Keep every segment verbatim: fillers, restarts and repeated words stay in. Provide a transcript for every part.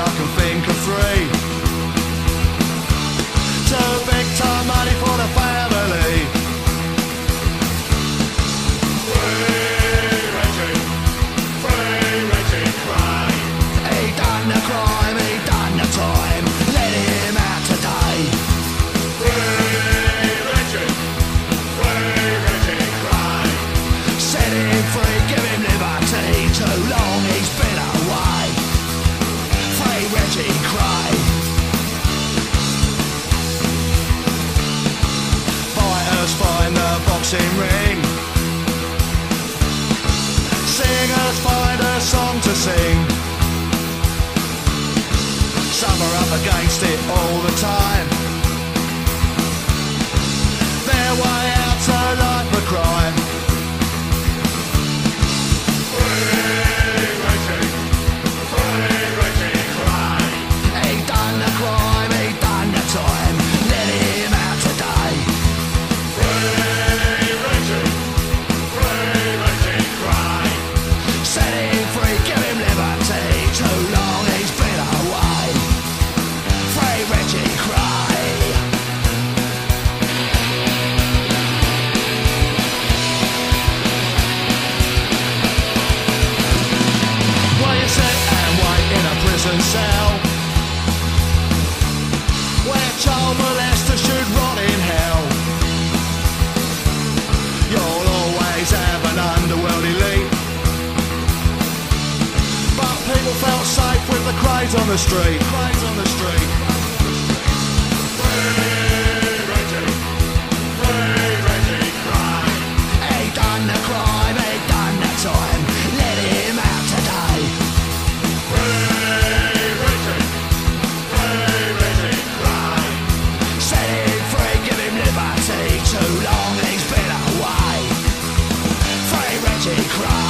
I can think of three. Two big time money for the family. Free Richie, free Richie Cry. He done the crime, he done the time. Let him out today. Free Richie, free Richie Cry. Set him free, give him liberty. Too long he's been away. Free Richie Cry. Fighters find the boxing ring. Singers find a song to sing. Some are up against it all the time. Their way out's a life of crime. Free Richie, free Richie Cry. He done the crime, he done the time. Let him out today. Free Richie, free Richie Cry. Set him free, give him liberty. Too long he's been away. Free Richie Cry. Well, you sit and wait in a prison cell, where child molesters should rot in hell. You'll always have an underworld elite, but people felt safe with the craze on the street. Craze on the street. Free Richie, free Richie Cry. He done the crime, he done the time. Let him out today. Free Richie, free Richie Cry. Set him free, give him liberty. Too long he's been away. Free Richie Cry.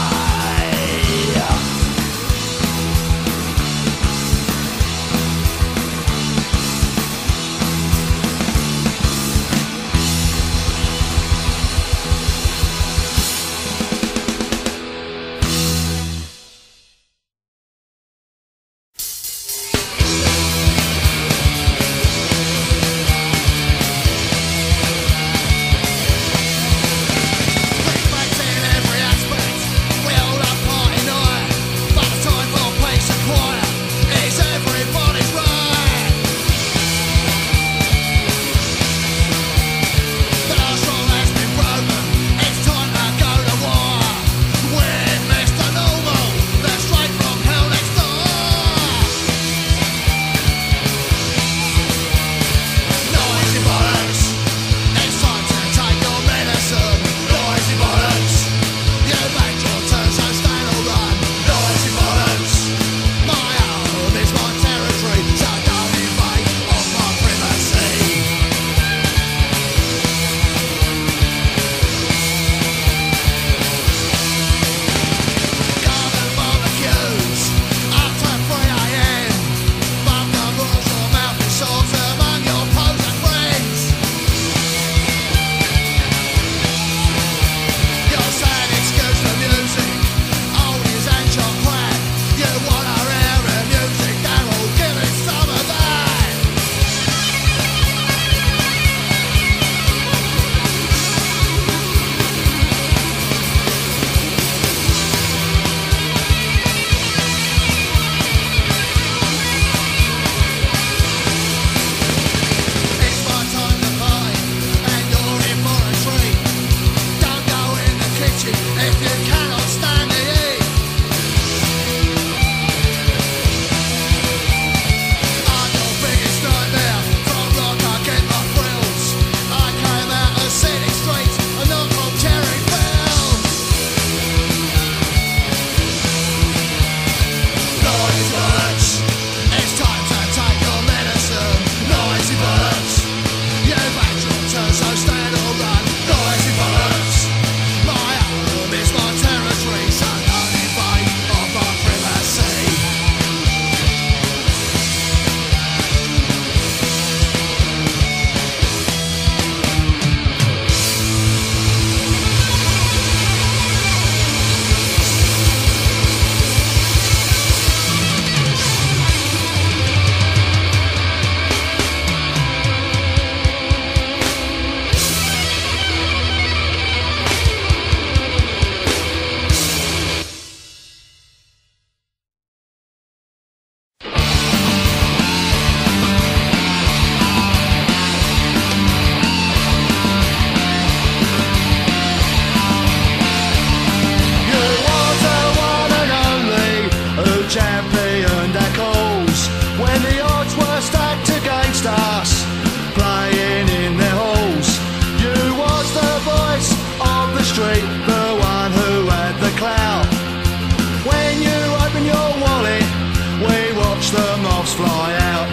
watch the moths fly out.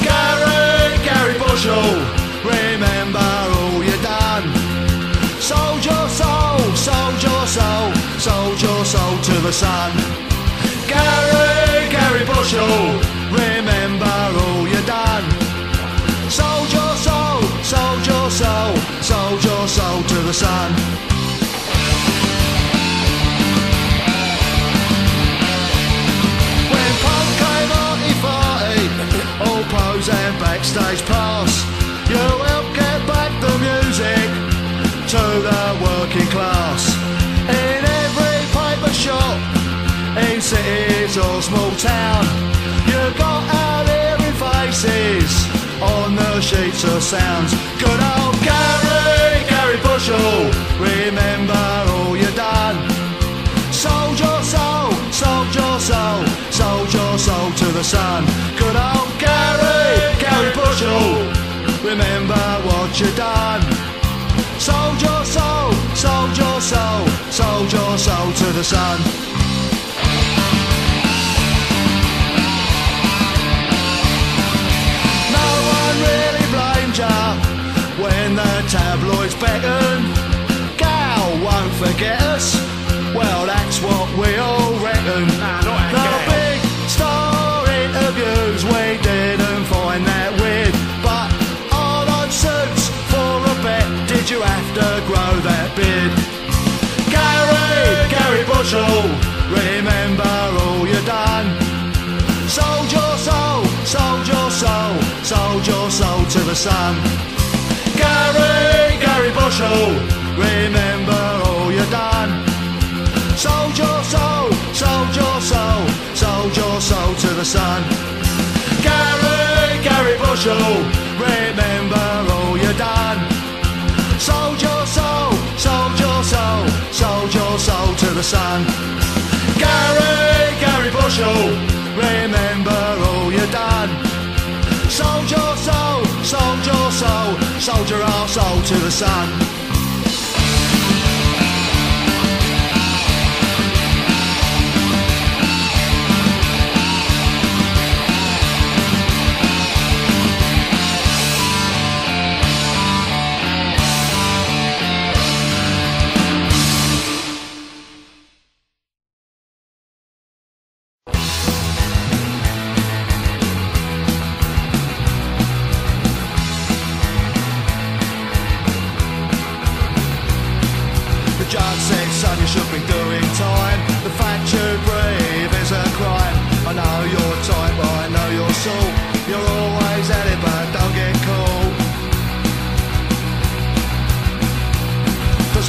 Gary, Gary Bushell, remember all you done. Sold your soul, sold your soul, sold your soul to the sun. Gary, Gary Bushell, remember all you done. Sold your soul, sold your soul, sold your soul to the sun. And backstage pass, you help get back the music to the working class. In every paper shop, in cities or small town, you got out hearing faces on the sheets of sounds. Good old Gary, Gary Bushell, remember all you done. Sold your soul, sold your soul, sold your soul to the sun. Good old Gary, Gary Bushell, remember what you done. Sold your soul, sold your soul, sold your soul to the sun. No one really blamed ya when the tabloids beckon. Gal won't forget us, well that's what we all reckon. Nah, not the Gal. Big star interviews we didn't find that weird, but all on suits for a bet, did you have to grow that beard? Gary, Gary Bushell, remember all you done. Sold your soul, sold your soul, sold your soul to the sun. Gary, Gary Bushell, remember all you done. Sold your soul, sold your soul, sold your soul to the sun. Gary, Gary Bushell, remember all you done. Sold your soul, sold your soul, sold your soul to the sun. Gary, Gary Bushell, remember all you done. Sold your soul, sold your soul, sold your soul to the sun.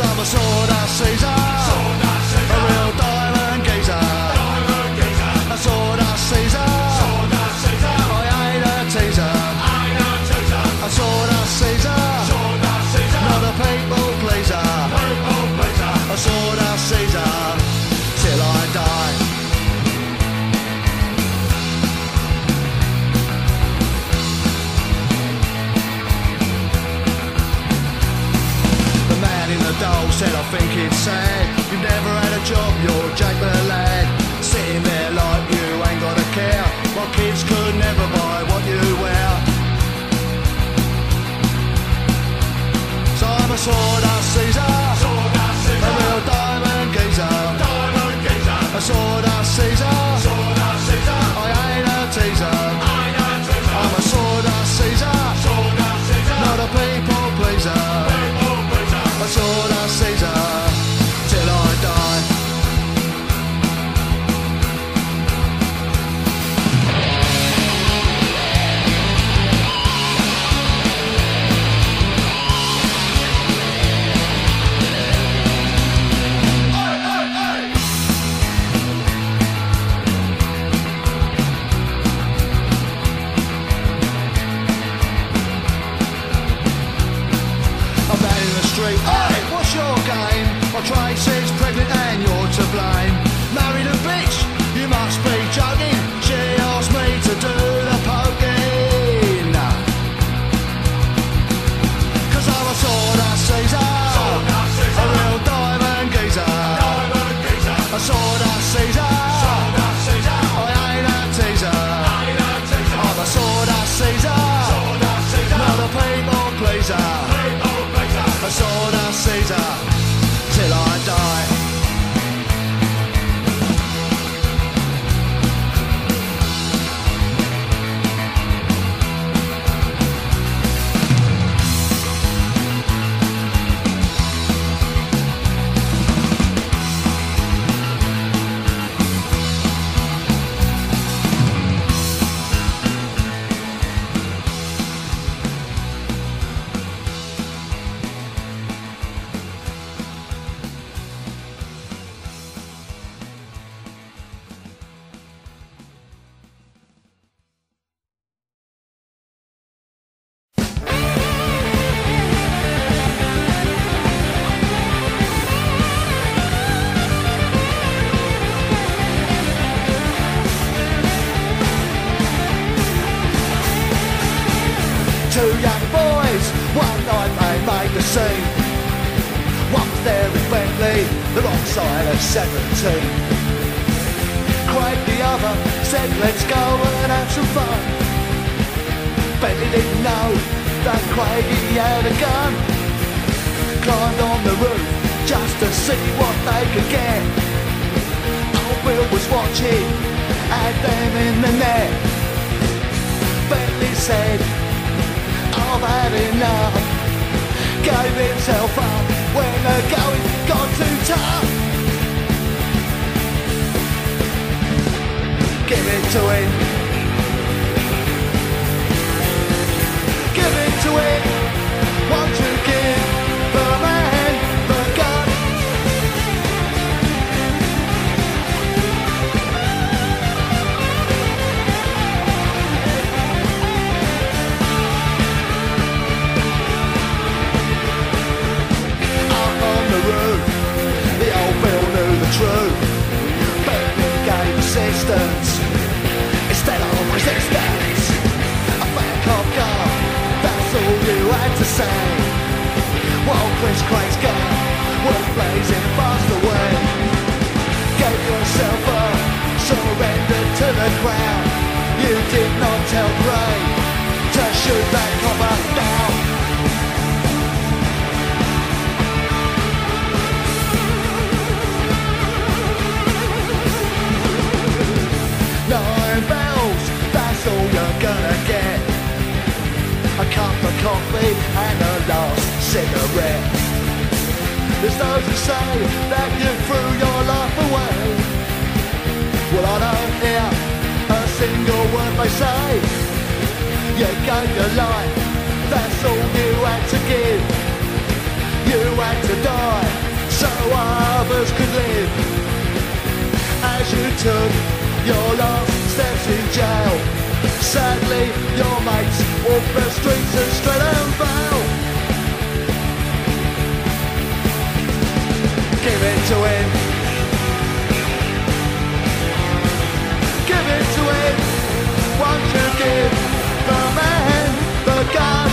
I'm a Sawdust Caesar, Sawdust Caesar, a real diamond geezer, diamond geezer. A Sawdust Caesar, Sawdust Caesar, I ain't a teaser, ain't a teaser. A Sawdust Caesar, Sawdust Caesar, not a people pleaser, people pleaser. A Sawdust Caesar, till I die. Dole said, I think it's sad you've never had a job, you're Jack the lad, sitting there like you ain't got a care. My kids could never buy what you wear. So I'm a Sawdust Caesar, Sawdust Caesar, a real diamond geezer, diamond geezer. A Sawdust Caesar, Sawdust Caesar, I ain't a teaser, ain't a teaser. I'm a Sawdust Caesar, Sawdust Caesar, not a people pleaser, people pleaser. A Sawdust Caesar, till I die. Hey, hey, hey! the same. One was there in Bentley, the wrong side of seventeen. Craig the other said, let's go and have some fun. Bentley didn't know that Craig he had a gun. Climbed on the roof just to see what they could get. Old Bill was watching, had them in the net. Bentley said, I've had enough. Gave himself up when the going got too tough. Give it to him. Give it to him. Want to give the man the gun. The old Bill knew the truth. Bentley gave assistance instead of resistance. A back of God, that's all you had to say. While Chris Craig's gun was blazing fast away. Gave yourself up, surrendered to the crowd. You did not tell Craig to shoot that copper down. Gonna get a cup of coffee and a last cigarette. There's those who say that you threw your life away. Well, I don't hear a single word they say. You gave your life, that's all you had to give. You had to die so others could live. As you took your last steps in jail, sadly, your mates walk the streets of Streatham Vale. Give it to him. Give it to him. Won't you give the man the gun?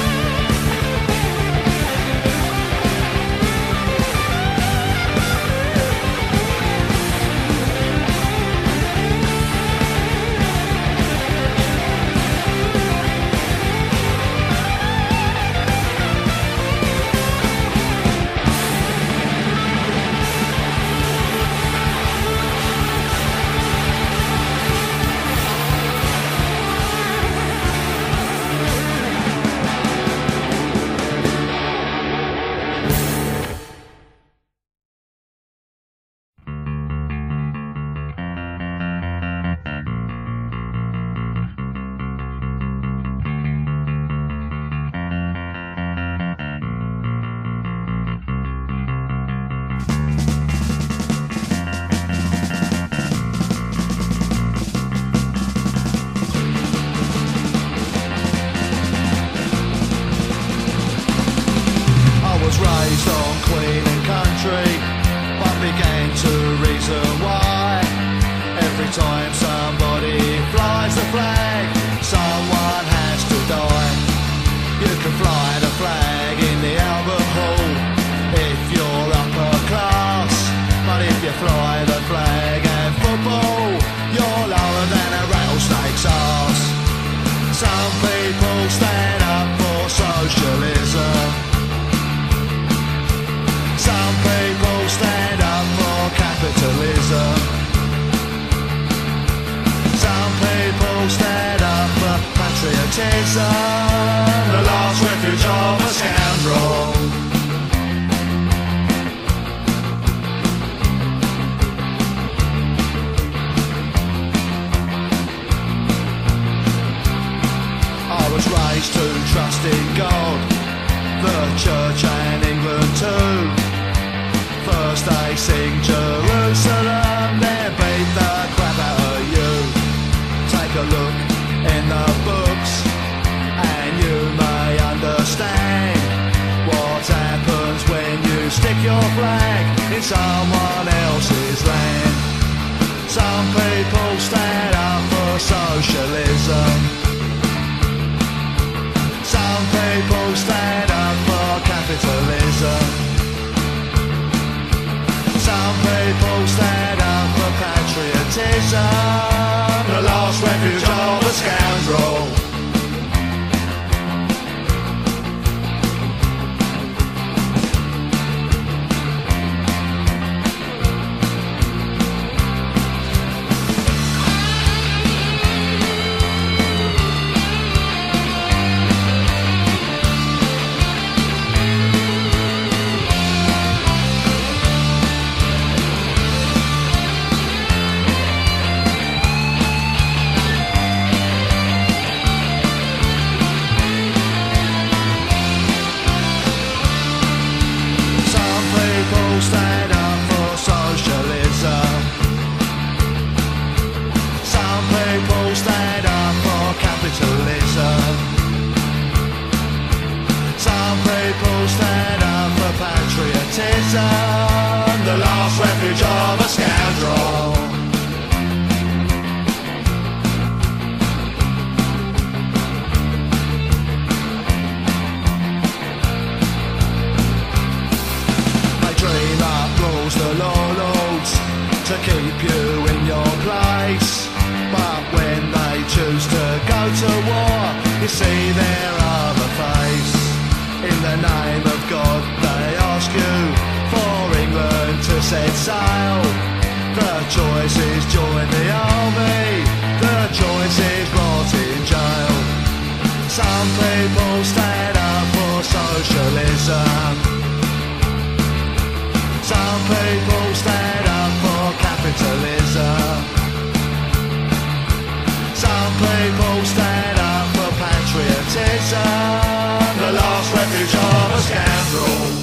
Some people stand up for capitalism. Caesar, the last refuge of a scoundrel. Stand up for socialism. Some people stand up for capitalism. Some people stand up for patriotism, the last refuge of a scoundrel. The law loads to keep you in your place, but when they choose to go to war, you see their other face. In the name of God they ask you for England to set sail. The choice is join the army, the choice is rot in jail. Some people stand up for socialism. Some people stand up for capitalism. Some people stand up for patriotism, the last refuge of a scoundrel.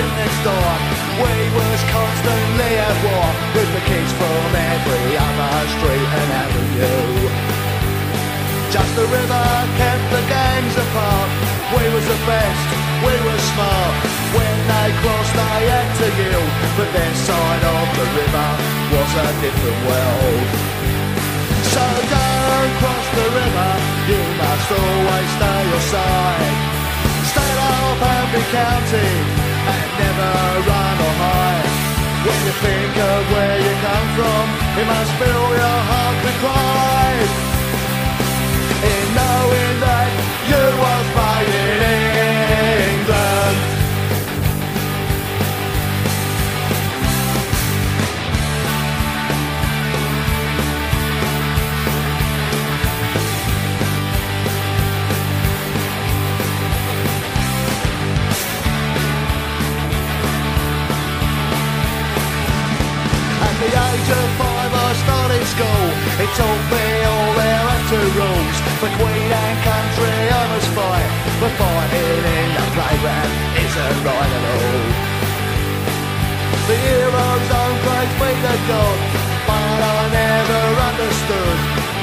living next door. Way worse, constantly at war with the kids from every other street and avenue. Just the river kept the gangs apart. We was the best, we were smart. When they crossed, they had to yield, but their side of the river was a different world. So don't cross the river, you must always stay your side. Stand up and be counted, and never run or hide. When you think of where you come from, it must fill your heart with pride. In knowing that you was made in England. At the age of five I started school. It taught me all there are two rules. For queen and country I must fight, but fighting in the playground isn't right at all. The hero's own praise be to God, but I never understood.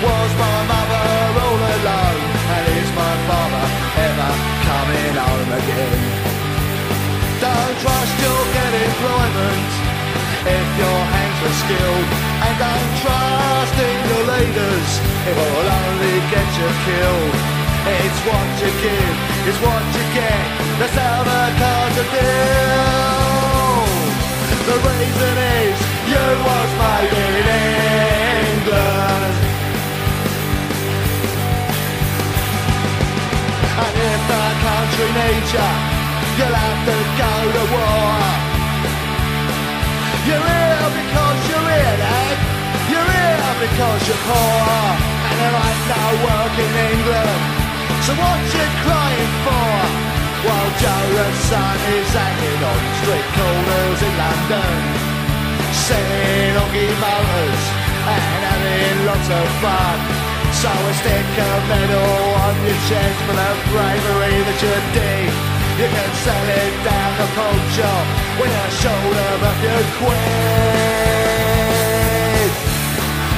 Was my mother all alone, and is my father ever coming home again? Don't trust you'll get employment if your hands are skilled, and don't trust in your leaders, it will only get you killed. It's what you give, it's what you get, that's how the cards are dealt. The reason is, you was made in England. And if the country needs you, you'll have to go to war. You're here because you're here, lad. You're here because you're poor, and there ain't no work in England. So what you crying for? While Joe's son is hanging on street corners in London, selling Oggy motors and having lots of fun. So I stick a medal on your chest for the bravery that you did. You can sell it down the pawn shop with a shoulder of a few quid.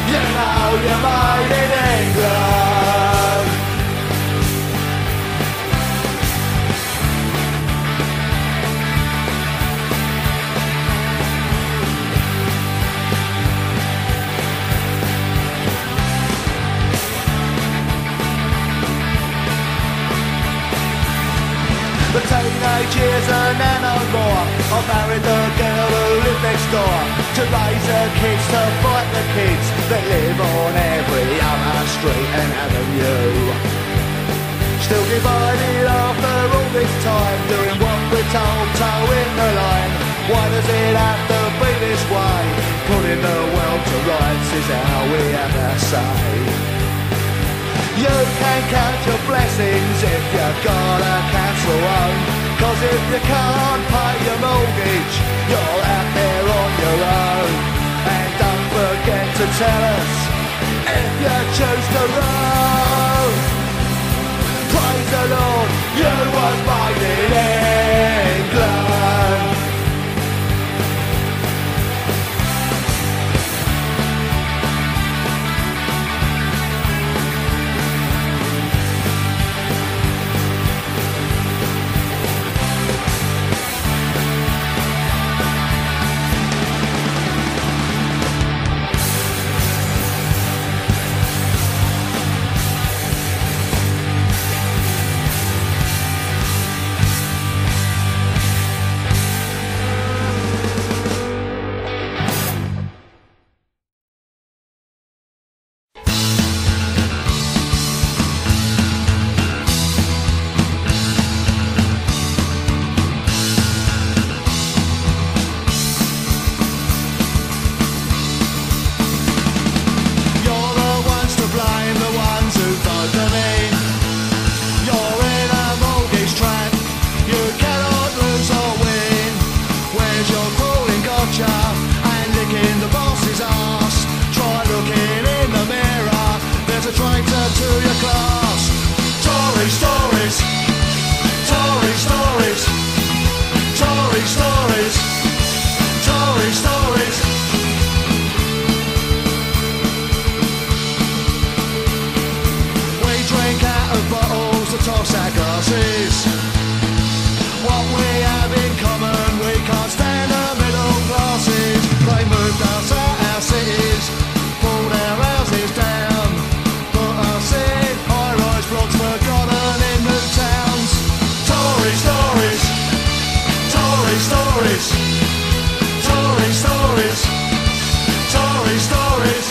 You know you're made in England. The teenage years and then no more. I married the girl who lived next door, to raise her kids, to fight the kids that live on every other street and avenue. Still divided after all this time, doing what we're told, toeing the line. Why does it have to be this way? Putting the world to rights is how we have our say. You can count your blessings if you've got a council home, 'cause if you can't pay your mortgage, you're out there on your own. And don't forget to tell us if you choose to roam. Praise the Lord, you was made in England. stories, stories, stories, stories, stories.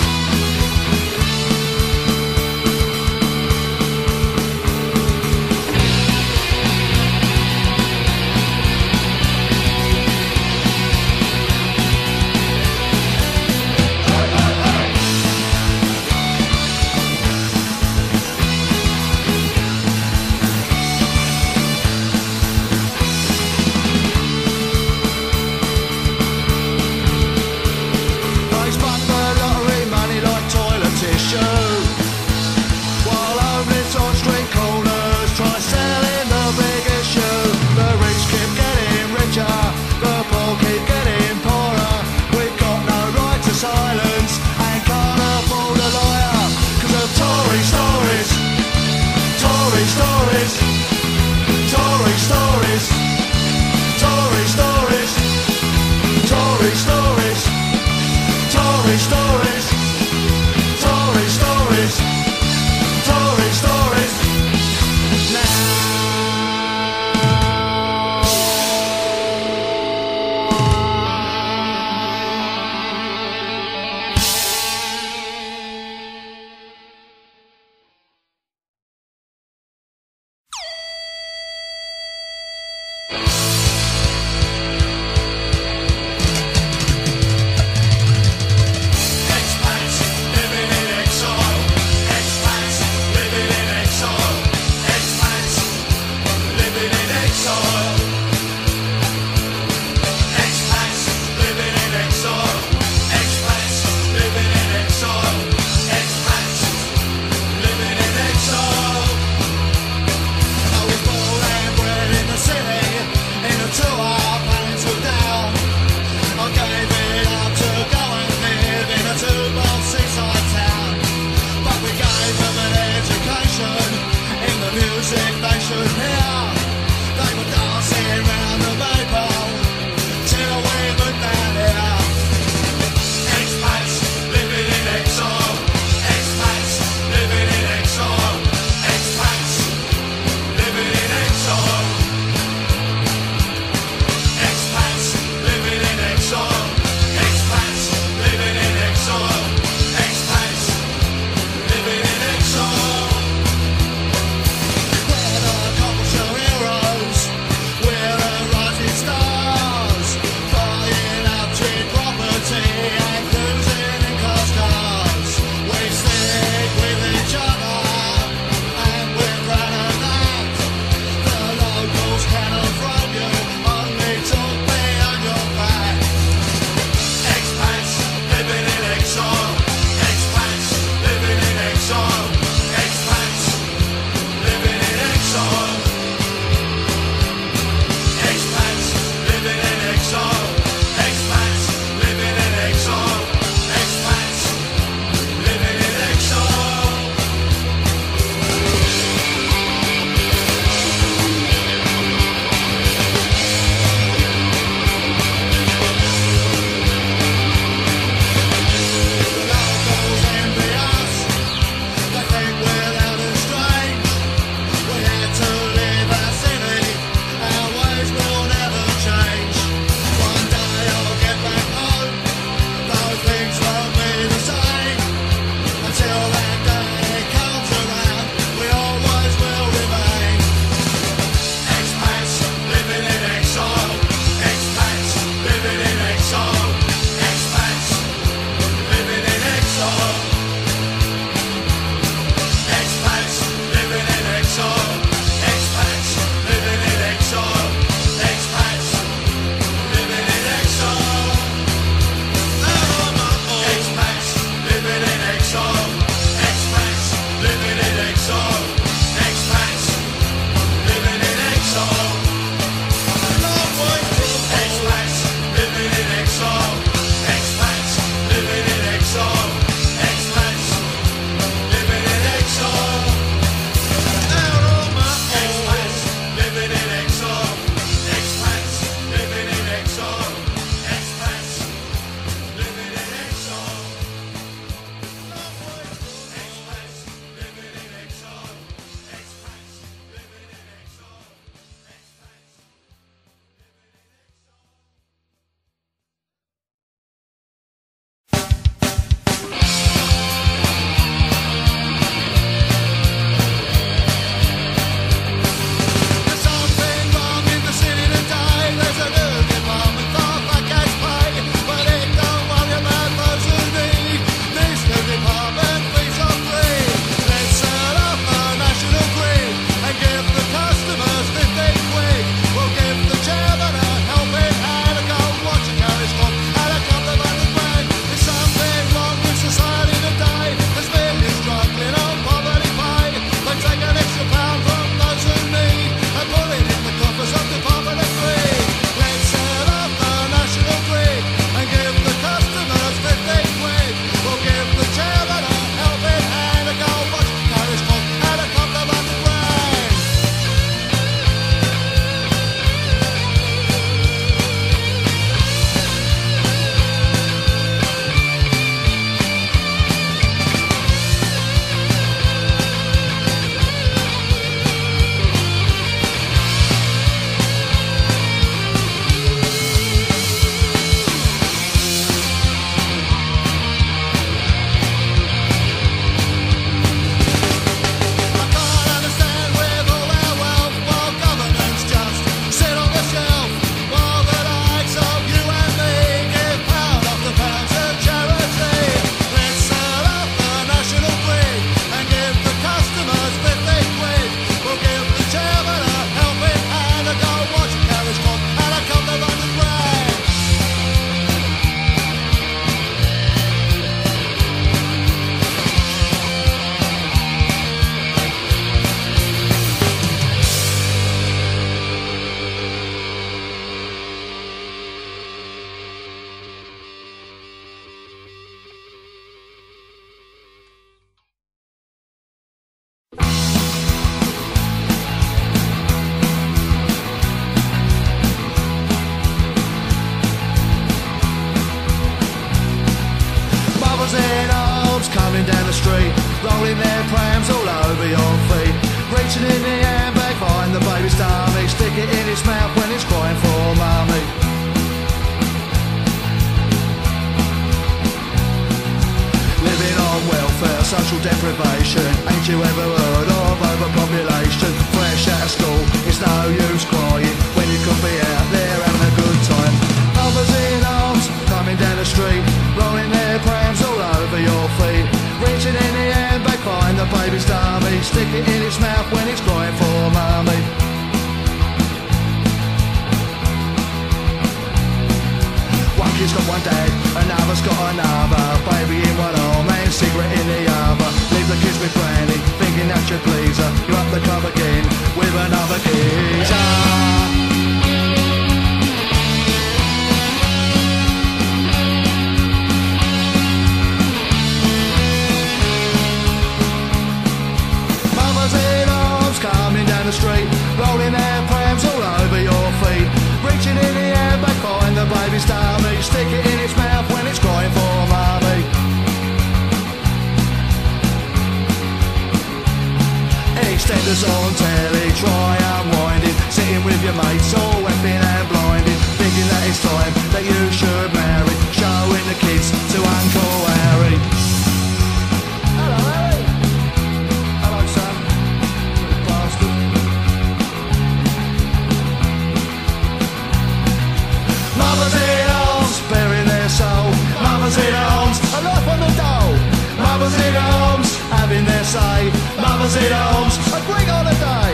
dancing in the air bag. Find the baby's stomach, stick it in its mouth when it's crying for mummy. Living on welfare, social deprivation. Ain't you ever heard of overpopulation? Fresh out of school, it's no use crying when you could be out there having a good time. Mothers in arms, coming down the street, rolling their prams all over your feet. Reaching in the air bag, find the baby's dummy, stick it in its mouth when it's crying for mummy. One kid's got one dad, another's got another. Baby in one arm and cigarette in the other. Leave the kids with Brandy, thinking that you please her. You're up the club again with another geezer. Coming down the street, rolling their prams all over your feet. Reaching in the air, back behind the baby's tummy, stick it in its mouth when it's crying for mummy. Extenders on telly, try unwinding, sitting with your mates all effing and blinding, thinking that it's time that you should marry, showing the kids to Uncle Harry. Mothers in arms, bearing their soul. Mothers in arms, a life on the dole. Mothers in arms, having their say. Mothers in arms, a great holiday.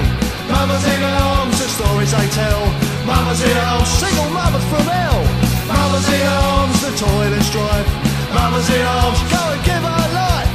Mothers in arms, the stories they tell. Mothers in arms, single mothers from hell. Mothers in arms, the toil and strife. Mothers in arms, go and give our life.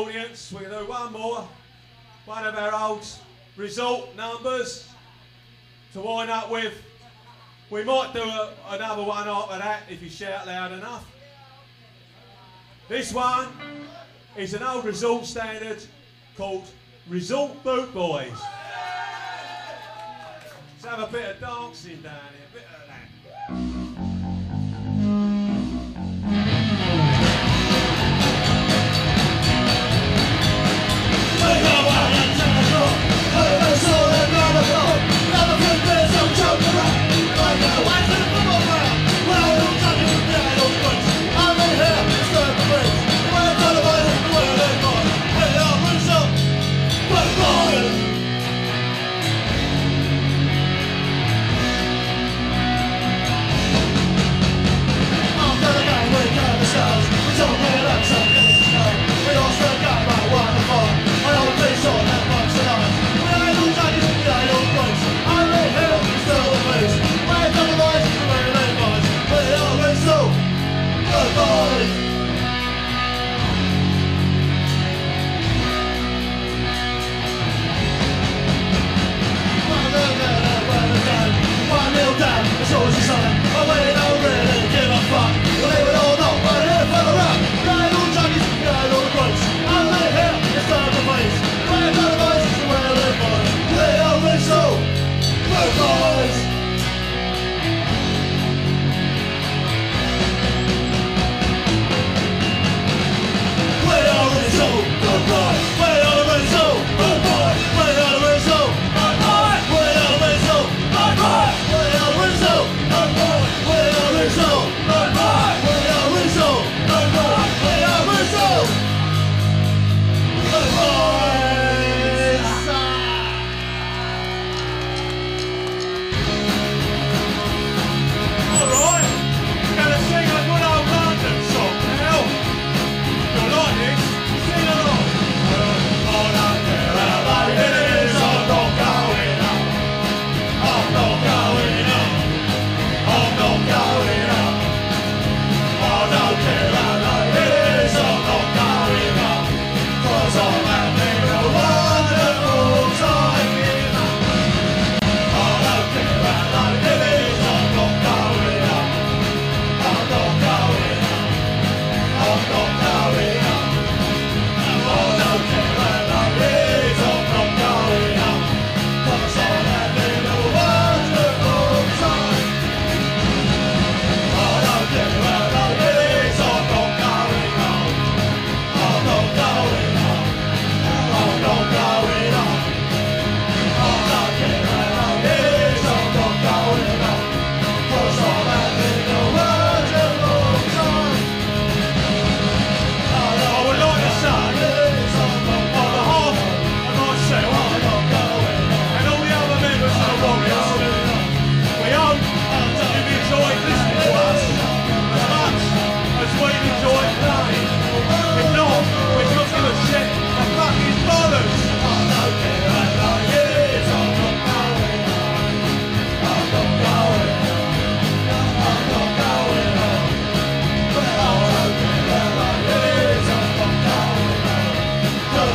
audience, we're going to do one more, one of our old result numbers to wind up with. We might do a, another one after that if you shout loud enough. This one is an old resort standard called Resort Boot Boys. Let's have a bit of dancing down here, a bit of that.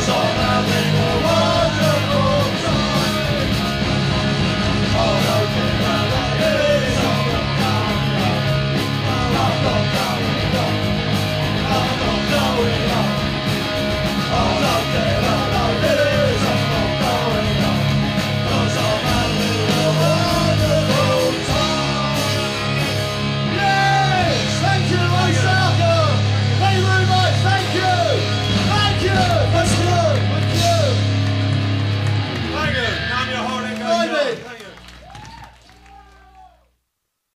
All I